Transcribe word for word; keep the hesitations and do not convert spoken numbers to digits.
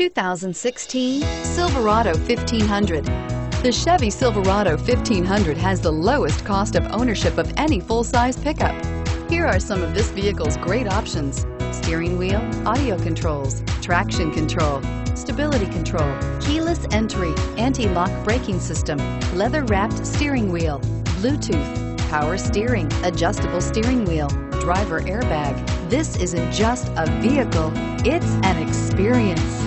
two thousand sixteen Silverado fifteen hundred. The Chevy Silverado fifteen hundred has the lowest cost of ownership of any full-size pickup. Here are some of this vehicle's great options: steering wheel audio controls, traction control, stability control, keyless entry, anti-lock braking system, leather-wrapped steering wheel, Bluetooth, power steering, adjustable steering wheel, driver airbag. This isn't just a vehicle, it's an experience.